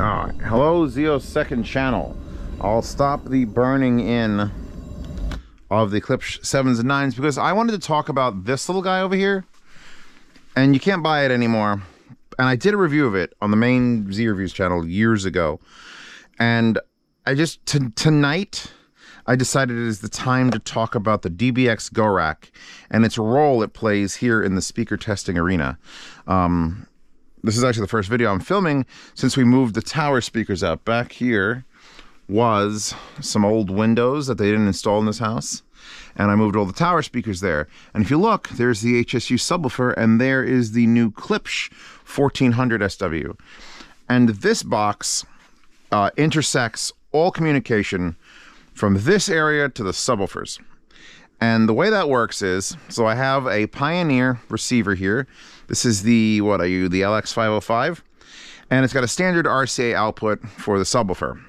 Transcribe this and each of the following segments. Alright, hello Zeos second channel. I'll stop the burning in of the Klipsch 7s and 9s because I wanted to talk about this little guy over here. And you can't buy it anymore. And I did a review of it on the main ZeosReviews channel years ago. And I just, tonight, I decided it is the time to talk about the DBX GoRack and its role it plays here in the speaker testing arena. This is actually the first video I'm filming since we moved the tower speakers out. Back here was some old windows that they didn't install in this house, and I moved all the tower speakers there. And if you look, there's the HSU subwoofer, and there is the new Klipsch 1400 SW. And this box intersects all communication from this area to the subwoofers. And the way that works is, so I have a Pioneer receiver here. This is the, what are you, the LX505. And it's got a standard RCA output for the subwoofer.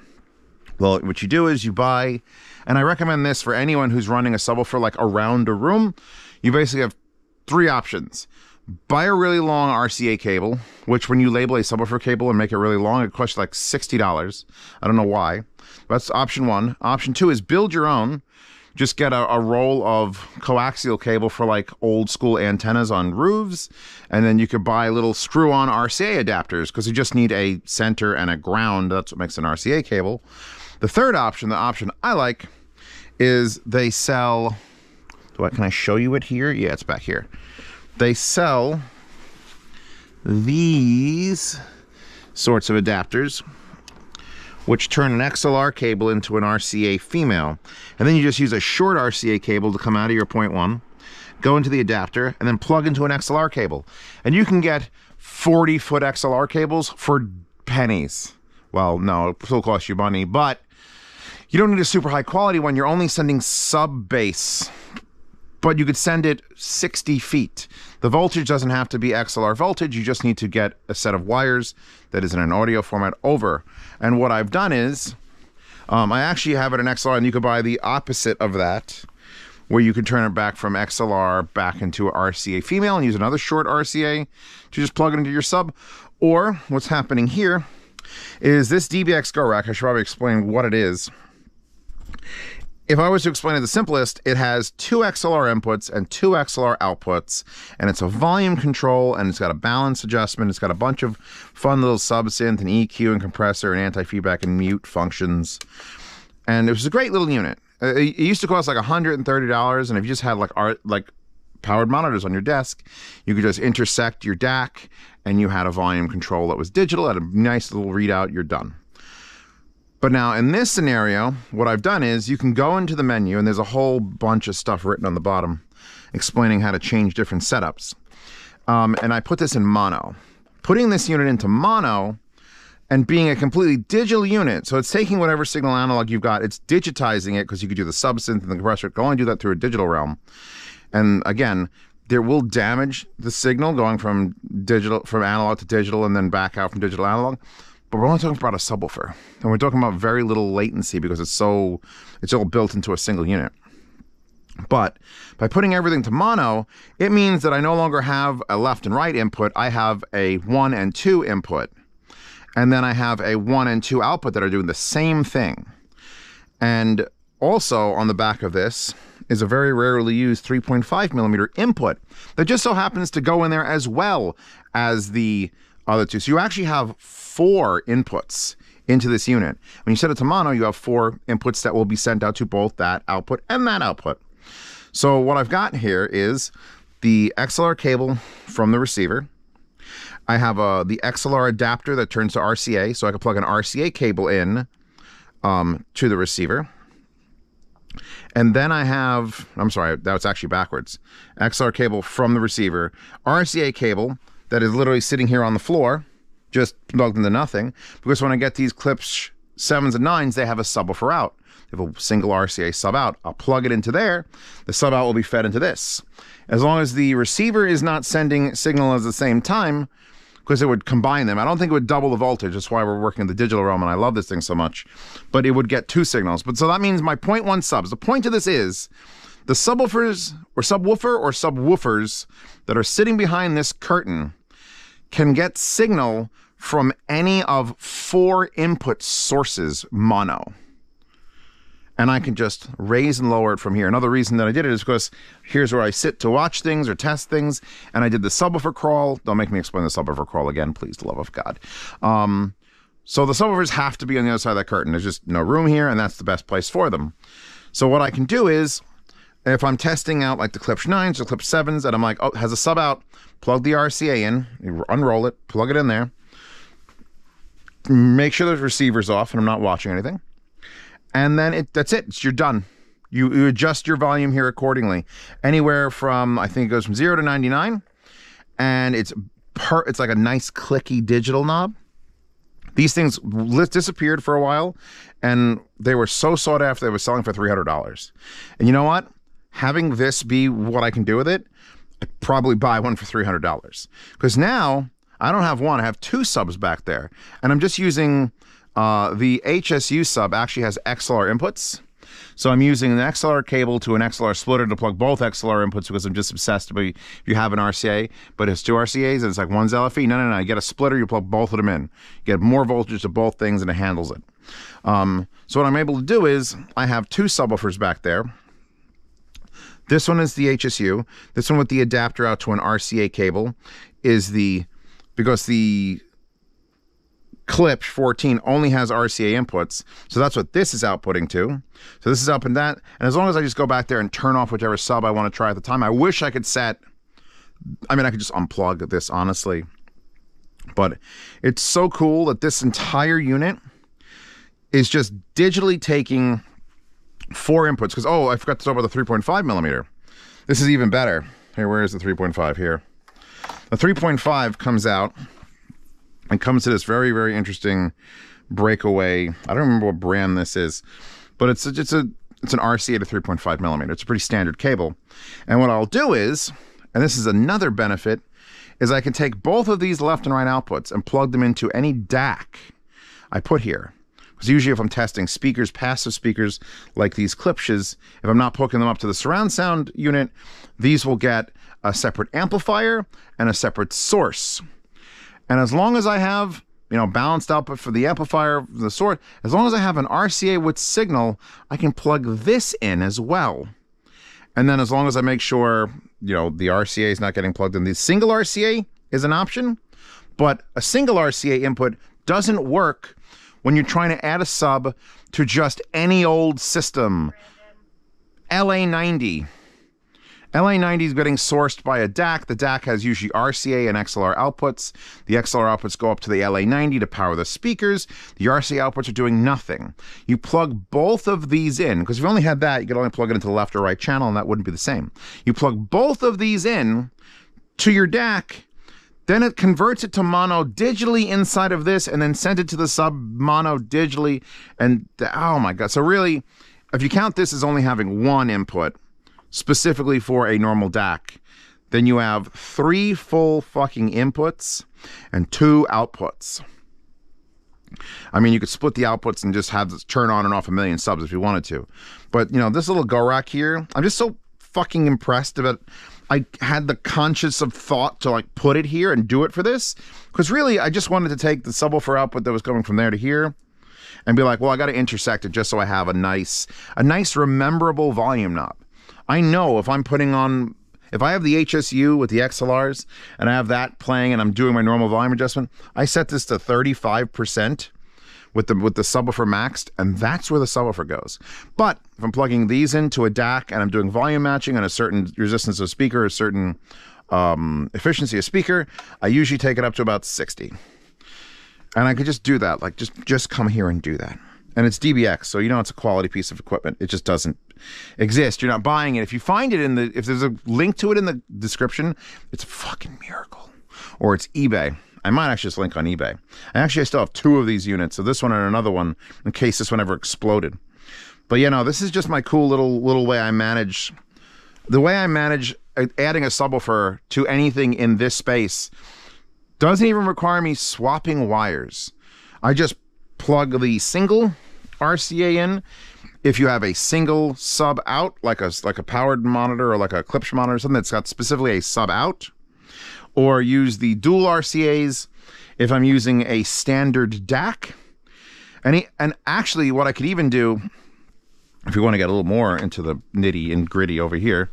Well, what you do is you buy, and I recommend this for anyone who's running a subwoofer like around a room, you basically have three options. Buy a really long RCA cable, which when you label a subwoofer cable and make it really long, it costs like $60. I don't know why. That's option one. Option two is build your own. Just get a roll of coaxial cable for like old school antennas on roofs, and then you could buy little screw-on RCA adapters because you just need a center and a ground. That's what makes an RCA cable. The third option, the option I like, is they sell... Can I show you it here? Yeah, it's back here. They sell these sorts of adapters, which turn an XLR cable into an RCA female. And then you just use a short RCA cable to come out of your 0.1, go into the adapter, and then plug into an XLR cable. And you can get 40-foot XLR cables for pennies. Well, no, it'll still cost you money, but you don't need a super high quality one. You're only sending sub-bass, but you could send it 60 feet. The voltage doesn't have to be XLR voltage. You just need to get a set of wires that is in an audio format over. And what I've done is, I actually have it in XLR, and you could buy the opposite of that, where you can turn it back from XLR back into RCA female and use another short RCA to just plug it into your sub. Or what's happening here is this DBX GoRack, I should probably explain what it is. If I was to explain it the simplest, it has two XLR inputs and two XLR outputs, and it's a volume control, and it's got a balance adjustment, it's got a bunch of fun little subsynth and EQ and compressor and anti-feedback and mute functions, and it was a great little unit. It used to cost like $130, and if you just had like powered monitors on your desk, you could just intersect your DAC, and you had a volume control that was digital, had a nice little readout, you're done. But now in this scenario, what I've done is you can go into the menu, and there's a whole bunch of stuff written on the bottom explaining how to change different setups. And I put this in mono. Putting this unit into mono and being a completely digital unit, so it's taking whatever signal analog you've got, it's digitizing it because you could do the subsynth and the compressor. It can only do that through a digital realm. And again, there will damage the signal going from digital, from analog to digital, and then back out from digital analog. But we're only talking about a subwoofer, and we're talking about very little latency because it's all built into a single unit. But by putting everything to mono, it means that I no longer have a left and right input. I have a 1 and 2 input, and then I have a 1 and 2 output that are doing the same thing. And also on the back of this is a very rarely used 3.5mm input that just so happens to go in there as well as the other two. So you actually have 4 inputs into this unit. When you set it to mono, you have 4 inputs that will be sent out to both that output and that output. So what I've got here is the XLR cable from the receiver. I have the XLR adapter that turns to RCA, so I can plug an RCA cable in to the receiver. And then I have, I'm sorry, that's actually backwards. XLR cable from the receiver, RCA cable, that is literally sitting here on the floor, just plugged into nothing, because when I get these Klipsch 7s and 9s, they have a subwoofer out. They have a single RCA sub out. I'll plug it into there. The sub out will be fed into this. As long as the receiver is not sending signal at the same time, because it would combine them. I don't think it would double the voltage. That's why we're working in the digital realm, and I love this thing so much. But it would get 2 signals. But so that means my 0.1 subs. The point of this is, the subwoofers or subwoofers that are sitting behind this curtain can get signal from any of 4 input sources mono. And I can just raise and lower it from here. Another reason that I did it is because here's where I sit to watch things or test things. And I did the subwoofer crawl. Don't make me explain the subwoofer crawl again, please, the love of God. So the subwoofers have to be on the other side of that curtain. There's just no room here, and that's the best place for them. So what I can do is, if I'm testing out like the Klipsch 9s or Klipsch 7s, and I'm like, oh, it has a sub out, plug the RCA in, you unroll it, plug it in there, make sure the receiver's off and I'm not watching anything. And then that's it, you're done. You adjust your volume here accordingly. Anywhere from, I think it goes from 0 to 99, and it's like a nice clicky digital knob. These things disappeared for a while, and they were so sought after, they were selling for $300. And you know what? Having this be what I can do with it, I'd probably buy one for $300. Because now, I don't have one, I have 2 subs back there. And I'm just using, the HSU sub actually has XLR inputs. So I'm using an XLR cable to an XLR splitter to plug both XLR inputs because I'm just obsessed with, if you have an RCA, but it's 2 RCAs and it's like one's LFE. No, you get a splitter, you plug both of them in. You get more voltage to both things and it handles it. So what I'm able to do is I have 2 subwoofers back there. This one is the HSU. This one with the adapter out to an RCA cable is the, because the Klipsch 14 only has RCA inputs, so that's what this is outputting to. So this is up and that, and as long as I just go back there and turn off whichever sub I want to try at the time, I wish I could set, I mean, I could just unplug this, honestly. But it's so cool that this entire unit is just digitally taking 4 inputs, because, oh, I forgot to talk about the 3.5 millimeter. This is even better. Here, where is the 3.5 here? The 3.5 comes out, and comes to this very, very interesting breakaway. I don't remember what brand this is, but it's an RCA to 3.5 millimeter. It's a pretty standard cable. And what I'll do is, and this is another benefit, is I can take both of these left and right outputs and plug them into any DAC I put here. Because usually if I'm testing speakers, passive speakers, like these Klipsches, if I'm not hooking them up to the surround sound unit, these will get a separate amplifier and a separate source. And as long as I have, you know, balanced output for the amplifier, the source, as long as I have an RCA with signal, I can plug this in as well. And then as long as I make sure, you know, the RCA is not getting plugged in. The single RCA is an option, but a single RCA input doesn't work when you're trying to add a sub to just any old system. LA90. LA90 is getting sourced by a DAC. The DAC has usually RCA and XLR outputs. The XLR outputs go up to the LA90 to power the speakers. The RCA outputs are doing nothing. You plug both of these in, because if you only had that, you could only plug it into the left or right channel, and that wouldn't be the same. You plug both of these in to your DAC, then it converts it to mono digitally inside of this, and then sends it to the sub mono digitally, and oh my God. So really, if you count this as only having 1 input, specifically for a normal DAC, then you have 3 full fucking inputs and 2 outputs. I mean, you could split the outputs and just have this turn on and off a million subs if you wanted to. But, you know, this little GoRack here, I'm just so fucking impressed about it. I had the conscious of thought to like put it here and do it for this, because really I just wanted to take the subwoofer output that was coming from there to here and be like, well, I got to intersect it just so I have a nice rememberable volume knob. I know if I'm putting on, if I have the HSU with the XLRs and I have that playing and I'm doing my normal volume adjustment, I set this to 35% with the subwoofer maxed, and that's where the subwoofer goes. But if I'm plugging these into a DAC and I'm doing volume matching and a certain resistance of speaker, a certain efficiency of speaker, I usually take it up to about 60. And I could just do that, like just come here and do that. And it's DBX, so you know it's a quality piece of equipment. It just doesn't exist. You're not buying it. If you find it if there's a link to it in the description, it's a fucking miracle. Or it's eBay. I might actually just link on eBay. I still have 2 of these units, so this one and another one, in case this one ever exploded. But yeah, no, this is just my cool little way I manage, the way I manage adding a subwoofer to anything in this space doesn't even require me swapping wires. I just plug the single RCA in. If you have a single sub out, like a powered monitor or like a Klipsch monitor or something that's got specifically a sub out, or use the dual RCAs if I'm using a standard DAC. And actually what I could even do, if you want to get a little more into the nitty and gritty over here,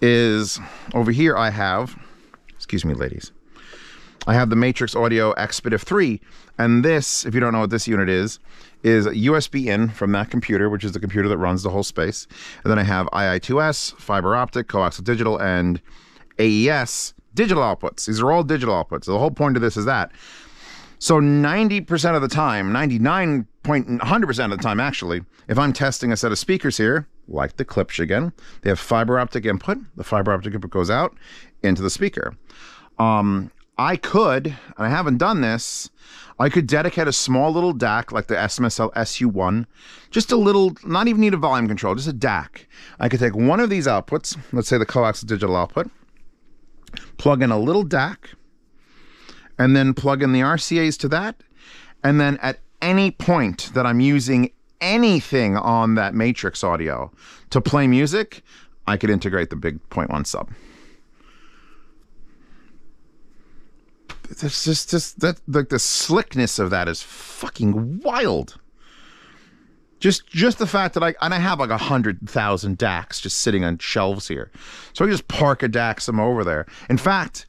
is over here I have, excuse me ladies, I have the Matrix Audio XPD3, and this, if you don't know what this unit is USB in from that computer, which is the computer that runs the whole space. And then I have II2S, fiber optic, coaxial digital, and AES digital outputs. These are all digital outputs. So the whole point of this is that. So 90% of the time, 99.100% of the time actually, if I'm testing a set of speakers here, like the Klipsch again, they have fiber optic input. The fiber optic input goes out into the speaker. I could, and I haven't done this, I could dedicate a small little DAC like the SMSL SU-1, just a little, not even need a volume control, just a DAC. I could take one of these outputs, let's say the coaxial digital output, plug in a little DAC, and then plug in the RCAs to that, and then at any point that I'm using anything on that Matrix Audio to play music, I could integrate the big 0.1 sub. It's just that, like, the slickness of that is fucking wild. Just the fact that I have like 100,000 DACs just sitting on shelves here, so I can just park a DAC some over there. In fact,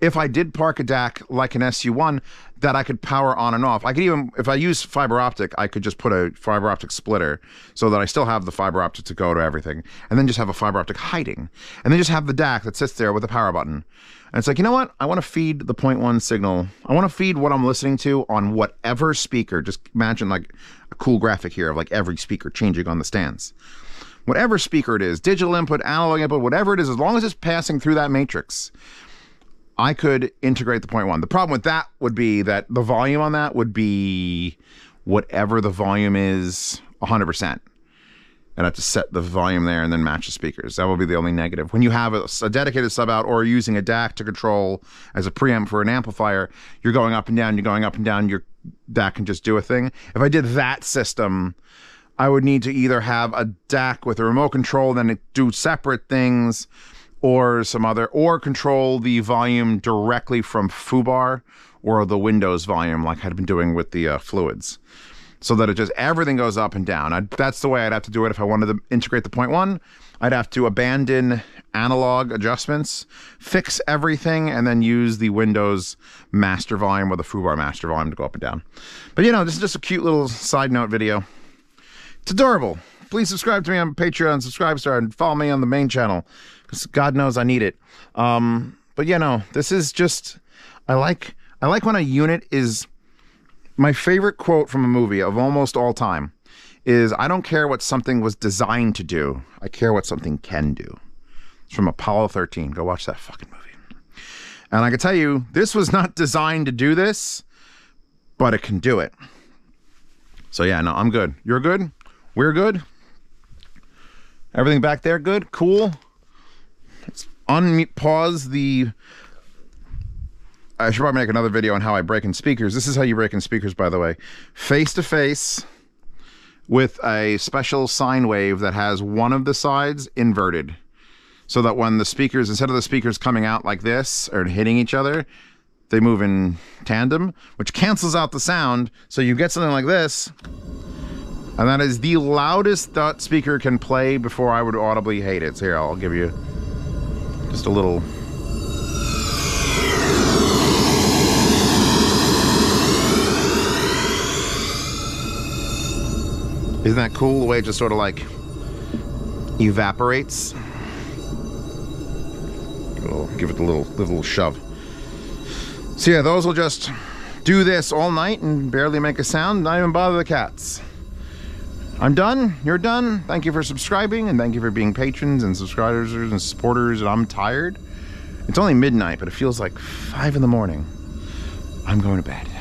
if I did park a DAC like an SU-1 that I could power on and off, I could even, if I use fiber optic, I could just put a fiber optic splitter so that I still have the fiber optic to go to everything, and then just have a fiber optic hiding, and then just have the DAC that sits there with a power button. And it's like, you know what? I want to feed the 0.1 signal. I want to feed what I'm listening to on whatever speaker. Just imagine like a cool graphic here of like every speaker changing on the stands. Whatever speaker it is, digital input, analog input, whatever it is, as long as it's passing through that matrix, I could integrate the 0.1. The problem with that would be that the volume on that would be whatever the volume is, 100%. I'd have to set the volume there and then match the speakers. That would be the only negative. When you have a dedicated sub out or using a DAC to control as a preamp for an amplifier, you're going up and down, you're going up and down, your DAC can just do a thing. If I did that system, I would need to either have a DAC with a remote control, then it do separate things, or some other, or control the volume directly from FUBAR or the Windows volume like I'd been doing with the fluids, so that it just, everything goes up and down. That's the way I'd have to do it if I wanted to integrate the 0.1. I'd have to abandon analog adjustments, fix everything, and then use the Windows master volume or the FUBAR master volume to go up and down. But you know, this is just a cute little side note video. It's adorable. Please subscribe to me on Patreon, SubscribeStar, and follow me on the main channel, because God knows I need it. But yeah, no, this is just, I like when a unit is, my favorite quote from a movie of almost all time is, I don't care what something was designed to do, I care what something can do. It's from Apollo 13, go watch that fucking movie. And I can tell you, this was not designed to do this, but it can do it. So yeah, no, I'm good. You're good? We're good? Everything back there good? Cool? Let's unpause the... I should probably make another video on how I break in speakers. This is how you break in speakers, by the way. Face to face with a special sine wave that has one of the sides inverted. So that when the speakers, instead of the speakers coming out like this or hitting each other, they move in tandem, which cancels out the sound. So you get something like this. And that is the loudest that speaker can play before I would audibly hate it. So here, I'll give you just a little... Isn't that cool, the way it just sort of like evaporates? I'll give it a little shove. So yeah, those will just do this all night and barely make a sound, not even bother the cats. I'm done, you're done. Thank you for subscribing, and thank you for being patrons and subscribers and supporters, and I'm tired. It's only midnight, but it feels like 5 in the morning. I'm going to bed.